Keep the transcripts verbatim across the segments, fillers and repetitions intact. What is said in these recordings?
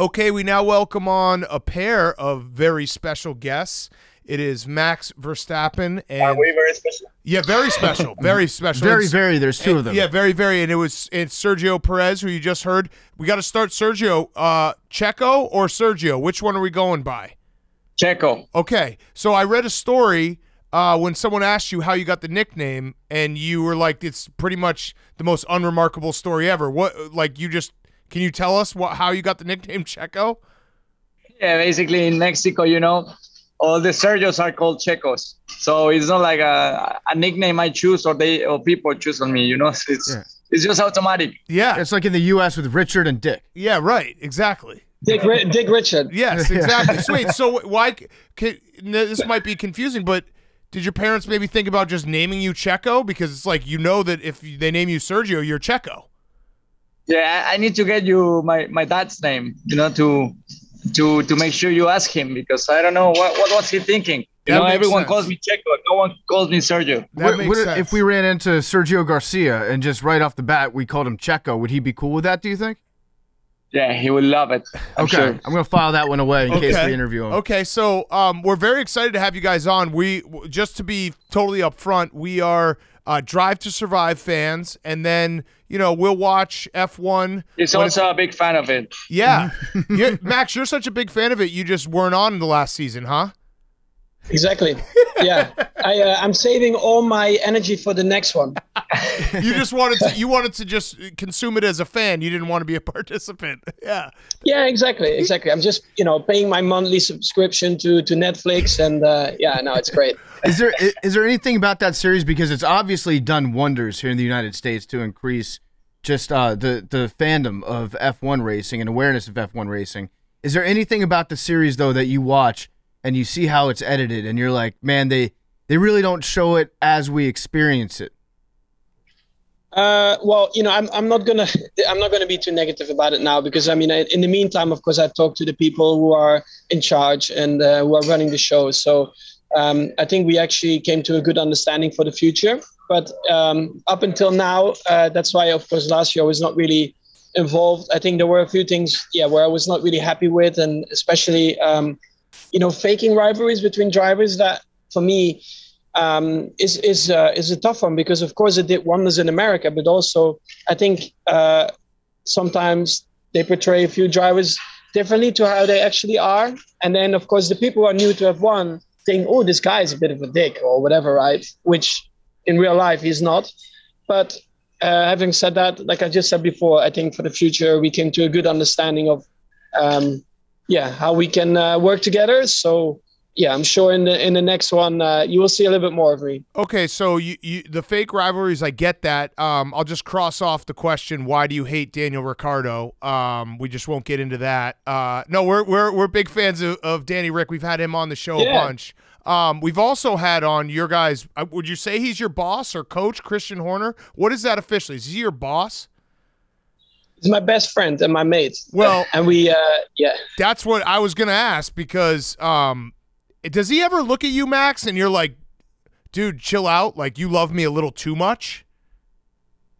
Okay, we now welcome on a pair of very special guests. It is Max Verstappen and Are we very special? Yeah, very special, very special. very, it's, very. There's two and, of them. Yeah, very, very. And it was it's Sergio Perez, who you just heard. We got to start Sergio, uh, Checo or Sergio. Which one are we going by? Checo. Okay, so I read a story uh, when someone asked you how you got the nickname, and you were like, "It's pretty much the most unremarkable story ever." What, like, you just? Can you tell us what, how you got the nickname Checo? Yeah, basically in Mexico, you know, all the Sergios are called Checos. So it's not like a, a nickname I choose or they or people choose on me, you know. It's yeah. it's just automatic. Yeah. It's like in the U S with Richard and Dick. Yeah, right. Exactly. Dick, Dick Richard. Yes, exactly. So wait, so why can, this might be confusing, but did your parents maybe think about just naming you Checo? Because it's like, you know that if they name you Sergio, you're Checo. Yeah, I need to get you my, my dad's name, you know, to to to make sure you ask him, because I don't know what what was he thinking. You know, everyone calls me Checo, no one calls me Sergio. That makes sense. If we ran into Sergio Garcia and just right off the bat we called him Checo, would he be cool with that, do you think? Yeah, he would love it. I'm okay, sure. I'm gonna file that one away in okay. case we interview him. Okay, so um, we're very excited to have you guys on. We just to be totally upfront, we are uh, Drive to Survive fans, and then you know we'll watch F one. He's also a big fan of it. Yeah, you're, Max, you're such a big fan of it. You just weren't on in the last season, huh? Exactly. Yeah, I, uh, I'm saving all my energy for the next one. You just wanted to, you wanted to just consume it as a fan. You didn't want to be a participant. Yeah. Yeah, exactly, exactly. I'm just, you know, paying my monthly subscription to to Netflix, and uh, yeah, no, it's great. Is there is there anything about that series, because it's obviously done wonders here in the United States to increase just uh, the the fandom of F one racing and awareness of F one racing? Is there anything about the series though that you watch and you see how it's edited, and you're like, man, they, they really don't show it as we experience it? Uh, well, you know, I'm, I'm not gonna, I'm not gonna be too negative about it now, because I mean, I, in the meantime, of course, I've talked to the people who are in charge and uh, who are running the show. So um, I think we actually came to a good understanding for the future. But um, up until now, uh, that's why, of course, last year I was not really involved. I think there were a few things, yeah, where I was not really happy with, and especially. Um, You know, faking rivalries between drivers, that for me um, is is uh, is a tough one, because of course it did wonders in America, but also I think uh, sometimes they portray a few drivers differently to how they actually are, and then of course the people who are new to F one think, oh, this guy is a bit of a dick or whatever, right? Which in real life he's not. But uh, having said that, like I just said before, I think for the future we came to a good understanding of. Um, Yeah, how we can uh, work together. So, yeah, I'm sure in the in the next one uh, you will see a little bit more of me. Okay, so you, you the fake rivalries, I get that. Um, I'll just cross off the question. Why do you hate Daniel Ricciardo? Um, we just won't get into that. Uh, no, we're we're we're big fans of, of Danny Rick. We've had him on the show yeah. a bunch. Um, we've also had on your guys. Uh, would you say he's your boss or coach, Christian Horner? What is that officially? Is he your boss? He's my best friend and my mate. Well, and we, uh, yeah. That's what I was gonna ask, because um, does he ever look at you, Max, and you're like, dude, chill out? Like, you love me a little too much?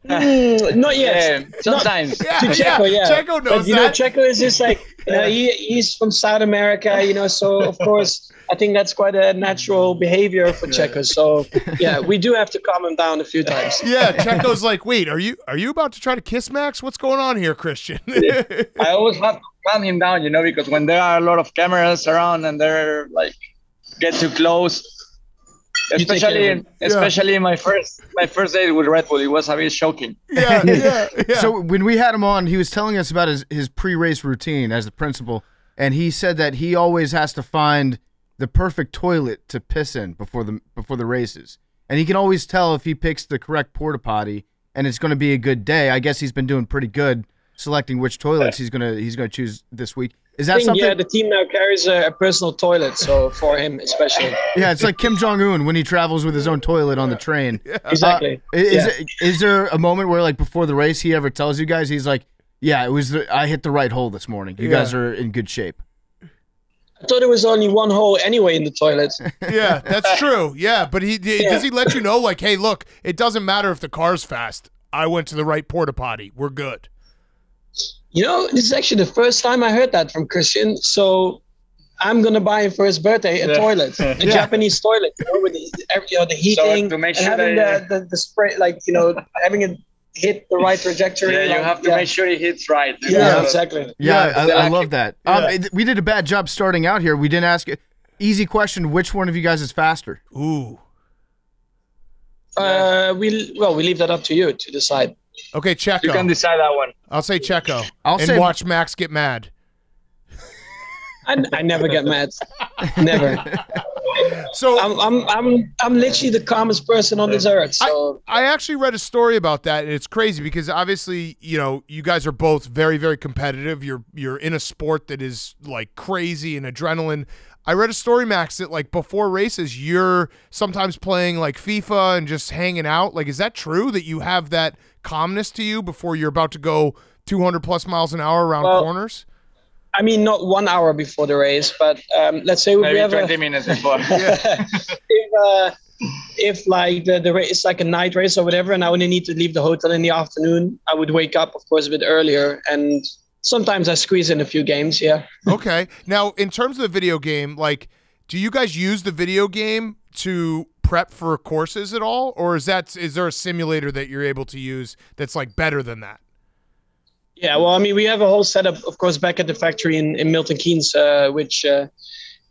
Mm, not yet. Yeah, sometimes. Not, yeah, to Checo, yeah. yeah. Checo knows but, you that. know, Checo is just like, you know, he, he's from South America, you know, so of course, I think that's quite a natural behavior for Checo. So yeah, we do have to calm him down a few times. Yeah, Checo's like, wait, are you are you about to try to kiss Max? What's going on here, Christian? I always have to calm him down, you know, because when there are a lot of cameras around and they're like get too close, especially in, especially yeah. my first my first date with Red Bull, it was a bit shocking. Yeah, yeah, yeah. So when we had him on, he was telling us about his his pre-race routine as the principal, and he said that he always has to find the perfect toilet to piss in before the before the races, and he can always tell if he picks the correct porta potty, and it's going to be a good day. I guess he's been doing pretty good selecting which toilets he's gonna he's gonna choose this week. Is that I think, something? Yeah, the team now carries a, a personal toilet, so for him especially. Yeah, it's like Kim Jong Un when he travels with his own toilet on the train. Yeah. Exactly. Uh, is, yeah. is is there a moment where, like, before the race, he ever tells you guys, he's like, "Yeah, it was the, I hit the right hole this morning. You yeah. guys are in good shape." I thought it was only one hole anyway in the toilet. Yeah, that's true. Yeah, but he yeah. does he let you know, like, hey, look, it doesn't matter if the car's fast. I went to the right porta potty. We're good. You know, this is actually the first time I heard that from Christian. So I'm going to buy him for his birthday a yeah. toilet, a yeah. Japanese toilet, you know, with the, every, you know, the heating, so to make sure and having that, the, yeah. the, the spray, like, you know, having it hit the right trajectory. Yeah, you like, have to yeah. make sure it hits right. Yeah, yeah, exactly. Yeah, yeah I, I love that. Yeah. Um, it, we did a bad job starting out here. We didn't ask it. Easy question, which one of you guys is faster? Ooh. Uh, we Well, we leave that up to you to decide. Okay, Checo. You can decide that one. I'll say Checo. I'll and say watch Max get mad. I, I never get mad. Never. So I'm I'm I'm I'm literally the calmest person on this earth. So I, I actually read a story about that, and it's crazy because obviously, you know, you guys are both very, very competitive. You're you're in a sport that is like crazy and adrenaline. I read a story, Max, that like before races, you're sometimes playing like FIFA and just hanging out. Like, is that true that you have that calmness to you before you're about to go two hundred plus miles an hour around well, corners? I mean, not one hour before the race, but um, let's say maybe we have twenty minutes before. if, uh, if like the, the race, like a night race or whatever, and I only need to leave the hotel in the afternoon, I would wake up, of course, a bit earlier, and sometimes I squeeze in a few games. Yeah. Okay. Now, in terms of the video game, like, do you guys use the video game to prep for courses at all, or is that is there a simulator that you're able to use that's like better than that? Yeah, well, I mean, we have a whole setup, of course, back at the factory in, in Milton Keynes, uh, which uh,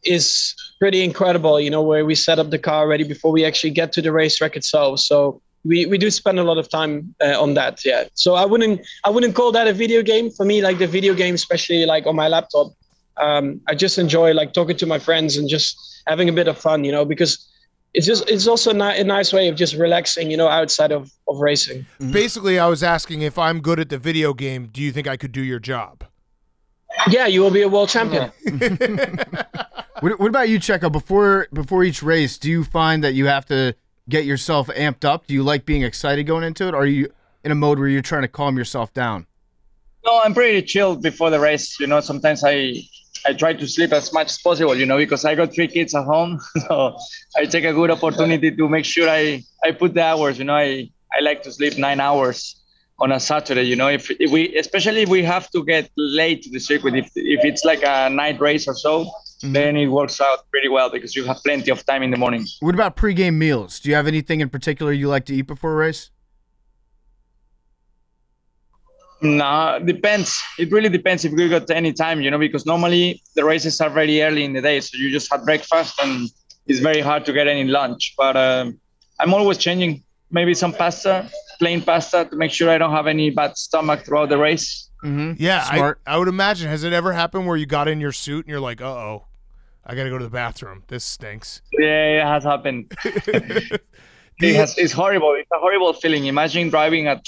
is pretty incredible, you know, where we set up the car already before we actually get to the racetrack itself. So we, we do spend a lot of time uh, on that, yeah. So I wouldn't I wouldn't call that a video game. For me, like the video game, especially like on my laptop, um, I just enjoy like talking to my friends and just having a bit of fun, you know, because it's just it's also a nice way of just relaxing, you know, outside of, of racing. Basically, I was asking if I'm good at the video game, do you think I could do your job? Yeah, you will be a world champion. What, what about you, Checo? Before, before each race, do you find that you have to get yourself amped up? Do you like being excited going into it? Or are you in a mode where you're trying to calm yourself down? No, I'm pretty chilled before the race. You know, sometimes I... I try to sleep as much as possible, you know, because I got three kids at home. So I take a good opportunity to make sure I, I put the hours, you know, I, I like to sleep nine hours on a Saturday, you know, if, if we, especially if we have to get late to the circuit, if, if it's like a night race or so, mm-hmm. then it works out pretty well because you have plenty of time in the morning. What about pregame meals? Do you have anything in particular you like to eat before a race? No, depends. It really depends if we got any time, you know, because normally the races are very early in the day, so you just have breakfast and it's very hard to get any lunch. But um, I'm always changing maybe some pasta, plain pasta, to make sure I don't have any bad stomach throughout the race. Mm-hmm. Yeah, Smart. I, I would imagine. Has it ever happened where you got in your suit and you're like, uh-oh, I got to go to the bathroom. This stinks. Yeah, it has happened. it has, it's horrible. It's a horrible feeling. Imagine driving at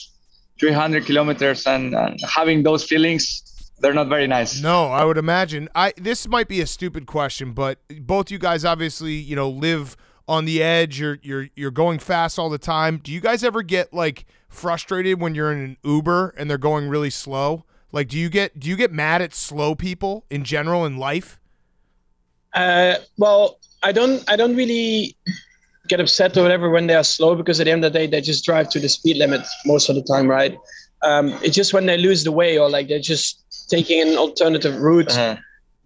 three hundred kilometers and, and having those feelings. They're not very nice. No, I would imagine. I this might be a stupid question, but both you guys obviously, you know, live on the edge. You're you're you're going fast all the time. Do you guys ever get like frustrated when you're in an Uber and they're going really slow? Like, do you get do you get mad at slow people in general in life? Uh, well, I don't I don't really get upset or whatever when they are slow, because at the end of the day they just drive to the speed limit most of the time, right? Um, it's just when they lose the way or like they're just taking an alternative route uh-huh.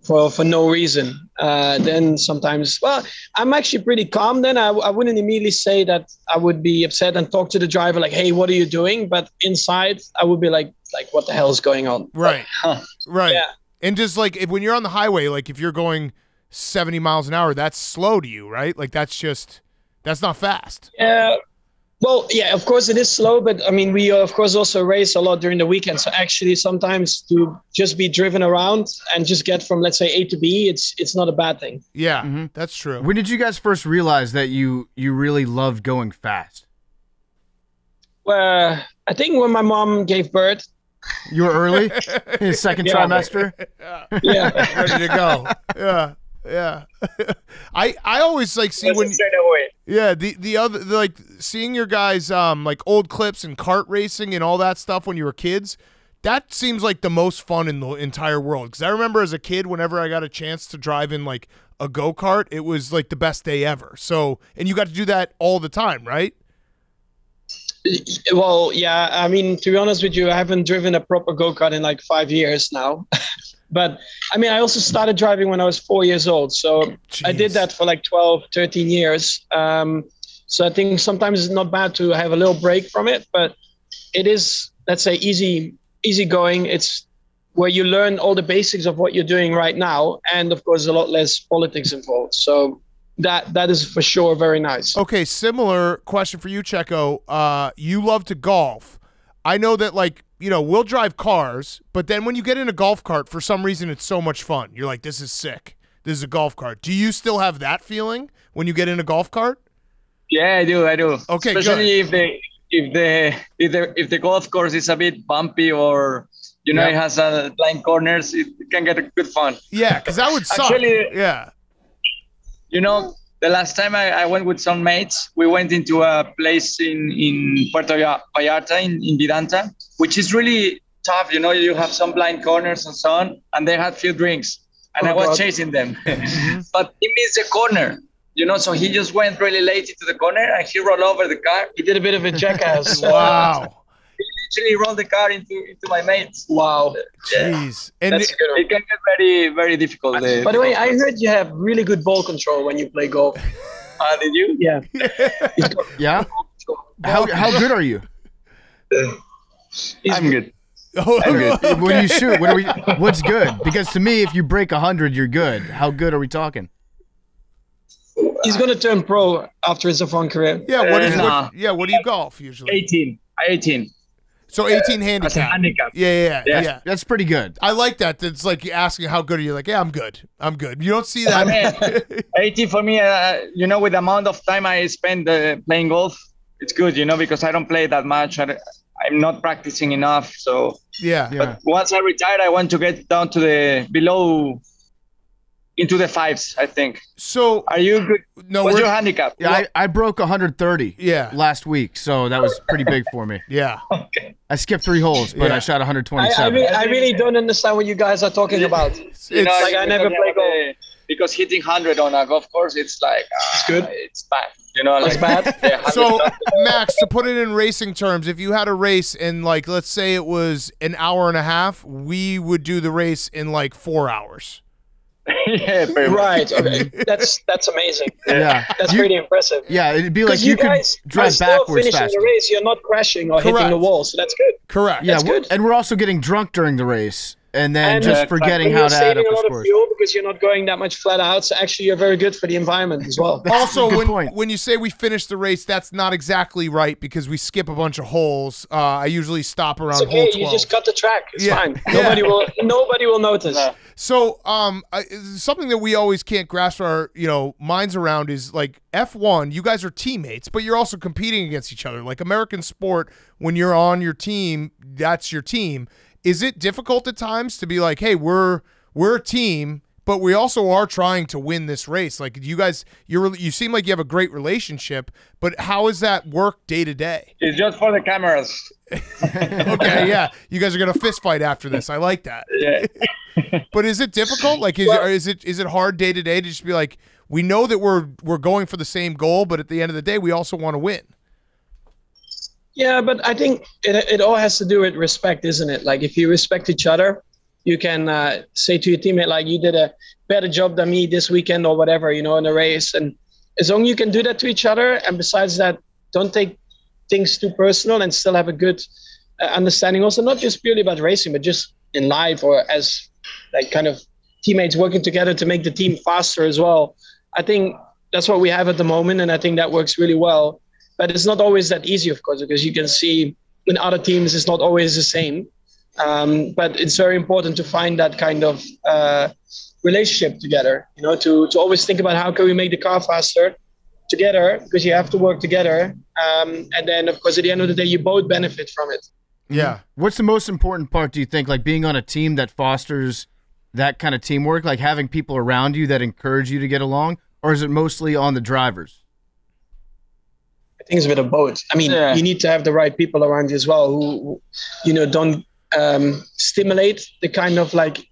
for for no reason. Uh, then sometimes, well, I'm actually pretty calm. Then I, I wouldn't immediately say that I would be upset and talk to the driver like, "Hey, what are you doing?" But inside, I would be like, "Like, what the hell is going on?" Right, like, huh. right. Yeah. And just like if, when you're on the highway, like if you're going seventy miles an hour, that's slow to you, right? Like that's just. That's not fast. Yeah. Well, yeah, of course it is slow, but I mean, we uh, of course also race a lot during the weekend. So actually sometimes to just be driven around and just get from, let's say, A to B, it's it's not a bad thing. Yeah, mm-hmm. That's true. When did you guys first realize that you, you really loved going fast? Well, I think when my mom gave birth. You were early? His second yeah, trimester? Yeah. yeah. Ready to go. Yeah. Yeah, I I always like see when yeah the the other the, like seeing your guys um like old clips and kart racing and all that stuff when you were kids, that seems like the most fun in the entire world. Because I remember as a kid, whenever I got a chance to drive in like a go kart, it was like the best day ever. So and you got to do that all the time, right? Well, yeah, I mean, to be honest with you, I haven't driven a proper go-kart in like five years now. But I mean, I also started driving when I was four years old. So Jeez. I did that for like twelve, thirteen years. Um, so I think sometimes it's not bad to have a little break from it, but it is, let's say, easy, easy going. It's where you learn all the basics of what you're doing right now. And of course, a lot less politics involved. So that that is for sure very nice. Okay, similar question for you, Checo. Uh, you love to golf. I know that, like, you know, we'll drive cars, but then when you get in a golf cart, for some reason it's so much fun. You're like, this is sick. This is a golf cart. Do you still have that feeling when you get in a golf cart? Yeah, I do. I do. Okay, especially good. if the if the if the if the golf course is a bit bumpy or, you know, yep. it has uh, blind corners, it can get a good fun. Yeah, because that would suck. Actually, yeah. You know, the last time I, I went with some mates, we went into a place in, in Puerto Vallarta, in, in Vidanta, which is really tough. You know, you have some blind corners and so on, and they had few drinks, and oh, I was God. chasing them. But he missed a corner, you know, so he just went really late into the corner, and he rolled over the car. He did a bit of a jackass. Wow. He literally rolled the car into, into my mates. Wow. Yeah. Jeez. And it, it can get very, very difficult. The, by the, the way, I heard you have really good ball control when you play golf. Uh, did you? Yeah. Yeah? How, how good are you? I'm good. Oh, I'm good. Okay. When you shoot, what are we, what's good? Because to me, if you break one hundred, you're good. How good are we talking? He's going to turn pro after his F one career. Yeah, what, is, uh, nah. what, yeah, what do you golf usually? eighteen. eighteen. So eighteen uh, handicap. handicap. Yeah, yeah, yeah, yeah. That's pretty good. I like that. It's like asking how good are you? Like, yeah, I'm good. I'm good. You don't see that. I mean, eighteen for me, uh, you know, with the amount of time I spend uh, playing golf, it's good, you know, because I don't play that much. I, I'm not practicing enough. So, yeah. But yeah. once I retire, I want to get down to the below, into the fives, I think. So, are you good? No, what's your handicap? Yeah, I, I broke one hundred thirty yeah. last week, so that was pretty big for me. Yeah. Okay. I skipped three holes, but yeah. I shot one hundred twenty-seven. I, I, really, I really don't understand what you guys are talking about. It's, you know, it's, like I never play golf. A, because hitting one hundred on a golf course, it's like, uh, it's good. It's bad. You know, like, it's bad. Yeah, so, Max, to put it in racing terms, if you had a race in, like, let's say it was an hour and a half, we would do the race in, like, four hours. Yeah, pretty much. Right. Okay. That's that's amazing. Yeah, that's you, pretty impressive. Yeah, it'd be like you, you can drive still backwards faster. The race, you're not crashing or Correct. hitting the wall, so that's good. Correct. Yeah, that's good. And we're also getting drunk during the race, and then and, just uh, forgetting how to add up a lot of fuel because you're not going that much flat out. So actually, you're very good for the environment as well. Also, when point. when you say we finish the race, that's not exactly right because we skip a bunch of holes. Uh, I usually stop around it's okay, hole twelve. You just cut the track. It's yeah. fine. Nobody yeah. will. Nobody will notice. No. So, um, I, something that we always can't grasp our, you know, minds around is like F one. You guys are teammates, but you're also competing against each other. Like American sport, when you're on your team, that's your team. Is it difficult at times to be like, hey, we're we're a team, but we also are trying to win this race? Like, you guys, you you seem like you have a great relationship, but how does that work day to day? It's just for the cameras. Okay, yeah, you guys are gonna fist fight after this. I like that. Yeah. But is it difficult? Like, is, well, is it is it hard day to day to just be like, we know that we're we're going for the same goal, but at the end of the day, we also want to win? Yeah, but I think it it all has to do with respect, isn't it? Like, if you respect each other, you can uh, say to your teammate, like, you did a better job than me this weekend or whatever, you know, in a race. And as long as you can do that to each other, and besides that, don't take things too personal and still have a good uh, understanding. Also, not just purely about racing, but just in life or as like kind of teammates working together to make the team faster as well. I think that's what we have at the moment, and I think that works really well. But it's not always that easy, of course, because you can see in other teams it's not always the same. Um, but it's very important to find that kind of uh, relationship together, you know, to, to always think about how can we make the car faster together, because you have to work together. Um, and then, of course, at the end of the day, you both benefit from it. Yeah. What's the most important part, do you think, like being on a team that fosters that kind of teamwork, like having people around you that encourage you to get along, or is it mostly on the drivers? Things with a boat. I mean, yeah. you need to have the right people around you as well who, you know, don't um, stimulate the kind of like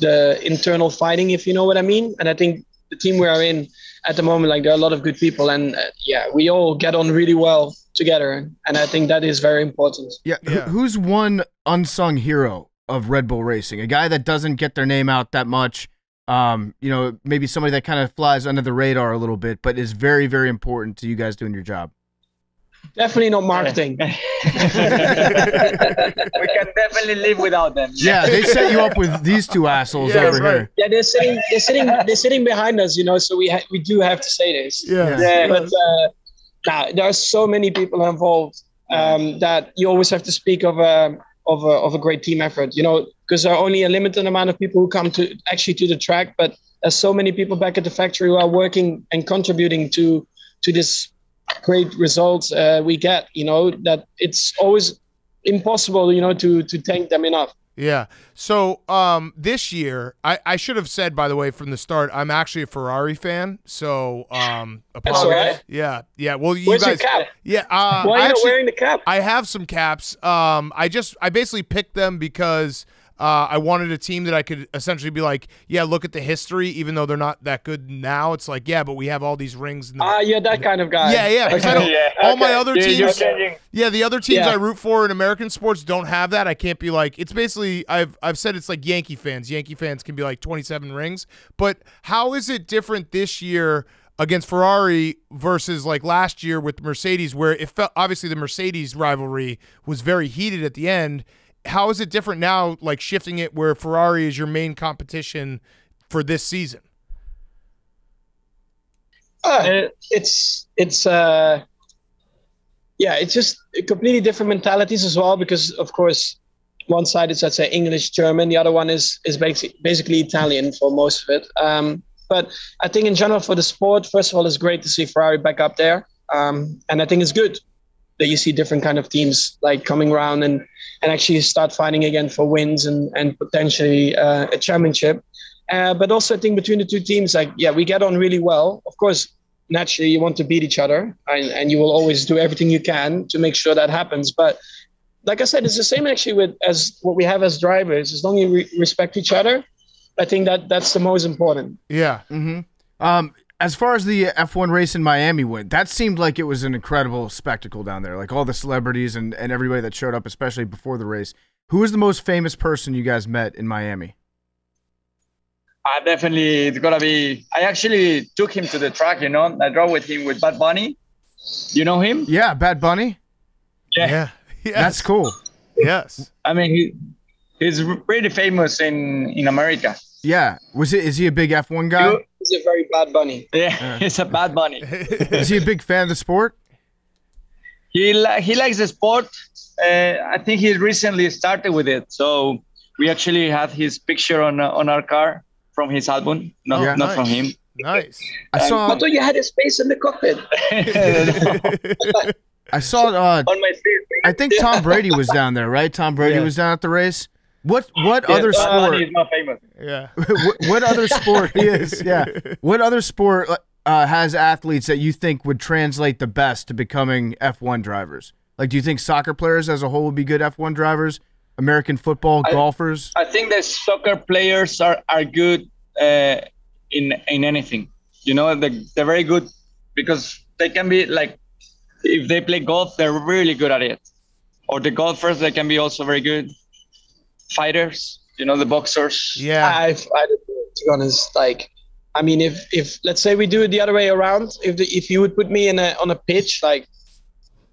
the internal fighting, if you know what I mean. And I think the team we are in at the moment, like there are a lot of good people and uh, yeah, we all get on really well together, and I think that is very important. Yeah, yeah. Who's one unsung hero of Red Bull racing? A guy that doesn't get their name out that much. Um, you know, maybe somebody that kind of flies under the radar a little bit, but is very, very important to you guys doing your job. Definitely not marketing. We can definitely live without them. Yeah, they set you up with these two assholes yeah, over right. here. Yeah, they're sitting, they're sitting, they're sitting behind us, you know. So we ha we do have to say this. Yeah, yeah. But uh, nah, there are so many people involved um, that you always have to speak of a of a of a great team effort, you know, because there are only a limited amount of people who come to actually to the track, but there's so many people back at the factory who are working and contributing to to this great results uh, we get, you know, that it's always impossible, you know, to to thank them enough. Yeah. So um, this year, I, I should have said, by the way, from the start, I'm actually a Ferrari fan. So um, apologies. That's all right. Yeah. Yeah. Well, you Where's guys. Your cap? Yeah. Uh, Why are you actually, not wearing the cap? I have some caps. Um, I just I basically picked them because uh, I wanted a team that I could essentially be like, yeah, look at the history, even though they're not that good now. It's like, yeah, but we have all these rings. Ah, uh, yeah, that the, kind of guy. Yeah, yeah. Okay. I don't, yeah. All okay. my other Dude, teams. Yeah, the other teams yeah. I root for in American sports don't have that. I can't be like, it's basically, I've I've said it's like Yankee fans. Yankee fans can be like twenty-seven rings. But how is it different this year against Ferrari versus like last year with Mercedes, where it felt, obviously the Mercedes rivalry was very heated at the end? How is it different now, like shifting it where Ferrari is your main competition for this season? Uh, it's, it's, uh, yeah, it's just completely different mentalities as well, because of course, one side is, I'd say, English, German, the other one is, is basically, basically Italian for most of it. Um, but I think in general for the sport, first of all, it's great to see Ferrari back up there. Um, and I think it's good that you see different kind of teams like coming around and, and actually start fighting again for wins and, and potentially uh, a championship. Uh, but also I think between the two teams, like, yeah, we get on really well. Of course, naturally you want to beat each other and, and you will always do everything you can to make sure that happens. But like I said, it's the same actually with as what we have as drivers. As long as you re respect each other, I think that that's the most important. Yeah. Mm-hmm. Um, as far as the F one race in Miami went, that seemed like it was an incredible spectacle down there. Like all the celebrities and, and everybody that showed up, especially before the race. Who was the most famous person you guys met in Miami? I definitely, it's going to be, I actually took him to the track, you know, I drove with him with Bad Bunny. You know him? Yeah, Bad Bunny. Yeah. yeah. Yes. That's cool. Yes. I mean, he, he's pretty famous in, in America. Yeah. Was it, is he a big F one guy? You, He's a very bad bunny. Yeah, he's a bad bunny. Is he a big fan of the sport? He li he likes the sport. Uh, I think he recently started with it. So we actually had his picture on uh, on our car from his album, not yeah, not nice. from him. Nice. I um, saw. I thought you had a space in the cockpit. I saw. Uh, on my seat. I think Tom Brady was down there, right? Tom Brady yeah. was down at the race. What what yeah, other sport? He's not famous. Yeah. what, what other sport he is? Yeah. What other sport uh, has athletes that you think would translate the best to becoming F one drivers? Like, do you think soccer players as a whole would be good F one drivers? American football, I, golfers? I think that soccer players are are good uh, in in anything. You know, they're, they're very good because they can be like, if they play golf, they're really good at it. Or the golfers, they can be also very good. Fighters, you know, the boxers. Yeah, I've, I don't know, to be honest, like, I mean, if if let's say we do it the other way around, if the, if you would put me in a on a pitch, like,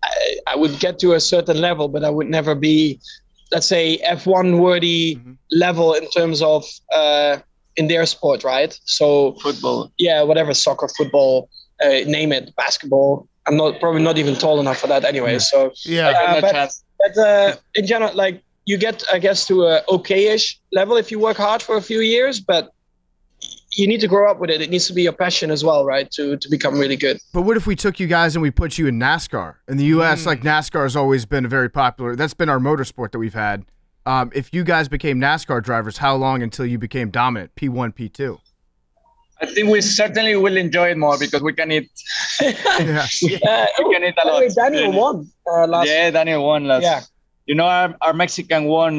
I, I would get to a certain level, but I would never be, let's say, F one worthy mm-hmm. level in terms of uh, in their sport, right? So football, yeah, whatever, soccer, football, uh, name it, basketball. I'm not probably not even tall enough for that anyway. Yeah. So yeah, uh, but, but uh, in general, like. You get, I guess, to a okay-ish level if you work hard for a few years, but you need to grow up with it. It needs to be your passion as well, right, to to become really good. But what if we took you guys and we put you in NASCAR? In the U S, mm. like, NASCAR has always been a very popular – that's been our motorsport that we've had. Um, if you guys became NASCAR drivers, how long until you became dominant, P one, P two? I think we certainly will enjoy it more because we can eat. yeah. yeah. We Ooh, can eat a lot. Daniel won uh, last – Yeah, Daniel won last yeah. – You know, our, our Mexican won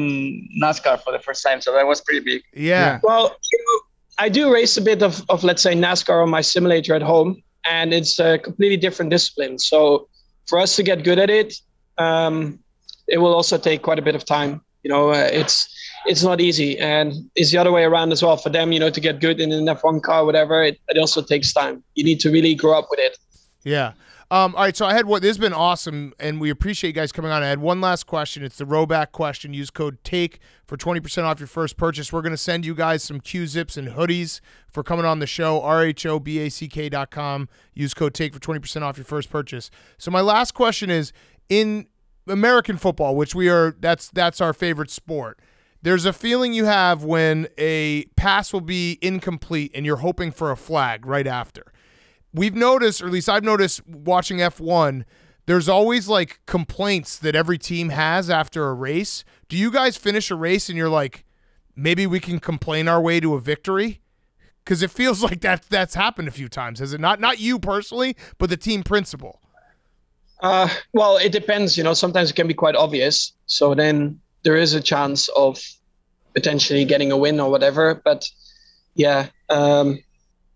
NASCAR for the first time, so that was pretty big. Yeah. Well, you know, I do race a bit of, of, let's say, NASCAR on my simulator at home, and it's a completely different discipline. So for us to get good at it, um, it will also take quite a bit of time. You know, uh, it's it's not easy, and it's the other way around as well for them. You know, to get good in an F one car, whatever, it, it also takes time. You need to really grow up with it. Yeah. Um, all right, so I had what this has been awesome, and we appreciate you guys coming on. I had one last question. It's the Roback question. Use code TAKE for twenty percent off your first purchase. We're going to send you guys some Q-Zips and hoodies for coming on the show, R H O B A C K dot com. Use code TAKE for twenty percent off your first purchase. So my last question is, in American football, which we are, that's that's our favorite sport, there's a feeling you have when a pass will be incomplete and you're hoping for a flag right after. We've noticed, or at least I've noticed watching F one, there's always like complaints that every team has after a race. Do you guys finish a race and you're like, maybe we can complain our way to a victory? Because it feels like that that's happened a few times, has it not? Not you personally, but the team principal. Uh, well, it depends. You know, sometimes it can be quite obvious. So then there is a chance of potentially getting a win or whatever. But yeah, um,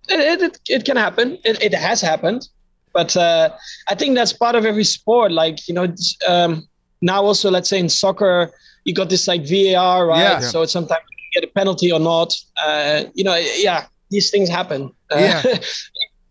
It, it it can happen. It, it has happened, but uh, I think that's part of every sport. Like, you know, um, now also, let's say in soccer, you got this like V A R, right? Yeah. So sometimes you get a penalty or not. Uh, you know, yeah, these things happen. Uh, yeah,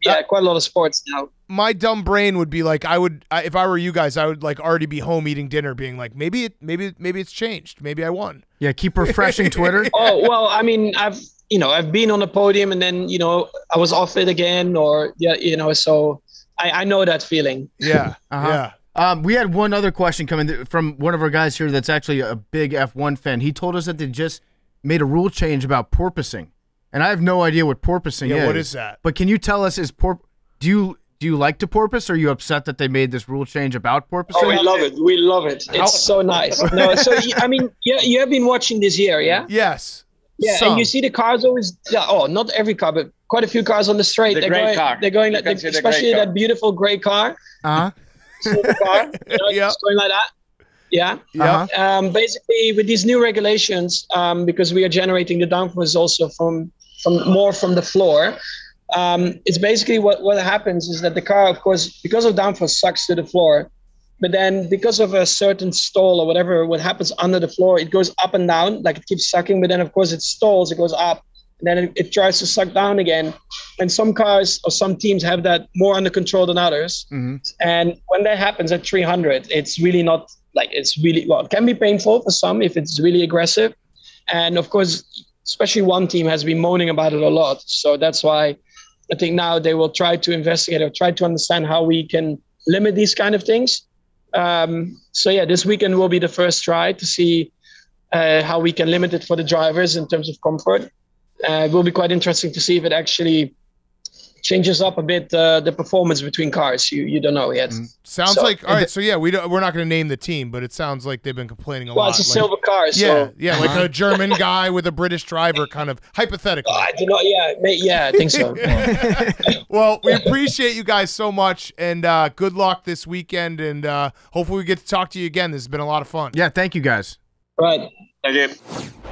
yeah, quite a lot of sports now. My dumb brain would be like, I would I, if I were you guys, I would like already be home eating dinner, being like, maybe it, maybe maybe it's changed. Maybe I won. Yeah, keep refreshing Twitter. Oh well, I mean, I've. You know, I've been on the podium and then, you know, I was off it again, or, yeah, you know, so I, I know that feeling. Yeah. Uh-huh. Yeah. Um, we had one other question coming from one of our guys here that's actually a big F one fan. He told us that they just made a rule change about porpoising. And I have no idea what porpoising yeah, is. Yeah, what is that? But can you tell us, is porp do you do you like to porpoise, or are you upset that they made this rule change about porpoising? Oh, we love it. We love it. It's How so nice. No, so, I mean, you, you have been watching this year, yeah? Yes. Yeah, Some. and you see the cars always. Yeah, oh, not every car, but quite a few cars on the straight. The they're, going, car. they're going. They're going. They, especially that car. beautiful gray car. Uh huh. car, you know, yep. Going like that. Yeah. Yeah. Uh -huh. Um, basically, with these new regulations, um, because we are generating the downforce also from from more from the floor. Um, it's basically what what happens is that the car, of course, because of downforce, sucks to the floor. But then because of a certain stall or whatever, what happens under the floor, it goes up and down, like it keeps sucking. But then, of course, it stalls, it goes up, and then it, it tries to suck down again. And some cars or some teams have that more under control than others. Mm-hmm. And when that happens at three hundred, it's really not like it's really, well, it can be painful for some if it's really aggressive. And, of course, especially one team has been moaning about it a lot. So that's why I think now they will try to investigate or try to understand how we can limit these kind of things. Um, so yeah, this weekend will be the first try to see uh, how we can limit it for the drivers in terms of comfort. Uh, it will be quite interesting to see if it actually changes up a bit uh, the performance between cars. You you don't know yet. Mm-hmm. Sounds so, like all right. So yeah, we don't, we're not going to name the team, but it sounds like they've been complaining a well, lot. Well, it's a like, silver car. So. Yeah, yeah, like a German guy with a British driver, kind of hypothetically. Oh, I do not. Yeah, yeah, I think so. Well, we appreciate you guys so much, and uh, good luck this weekend, and uh, hopefully we get to talk to you again. This has been a lot of fun. Yeah, thank you guys. All right. Thank you.